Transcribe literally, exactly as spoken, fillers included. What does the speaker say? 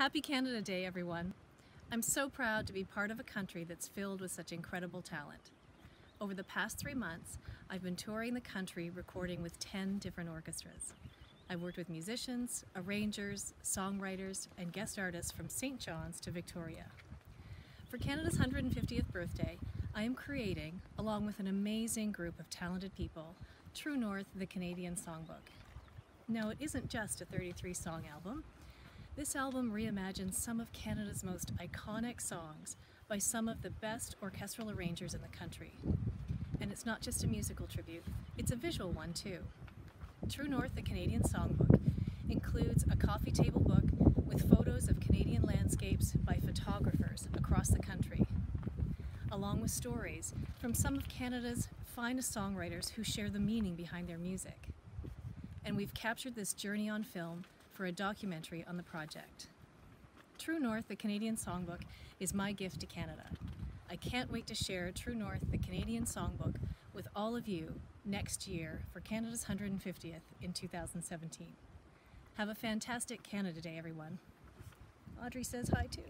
Happy Canada Day, everyone. I'm so proud to be part of a country that's filled with such incredible talent. Over the past three months, I've been touring the country recording with ten different orchestras. I've worked with musicians, arrangers, songwriters, and guest artists from Saint John's to Victoria. For Canada's one hundred fiftieth birthday, I am creating, along with an amazing group of talented people, True North: The Canadian Songbook. No, it isn't just a thirty-three song album. This album reimagines some of Canada's most iconic songs by some of the best orchestral arrangers in the country. And it's not just a musical tribute, it's a visual one too. True North: The Canadian Songbook includes a coffee table book with photos of Canadian landscapes by photographers across the country, along with stories from some of Canada's finest songwriters who share the meaning behind their music. And we've captured this journey on film for a documentary on the project. True North: The Canadian Songbook is my gift to Canada. I can't wait to share True North: The Canadian Songbook with all of you next year for Canada's one hundred fiftieth in two thousand seventeen. Have a fantastic Canada Day, everyone. Audrey says hi too.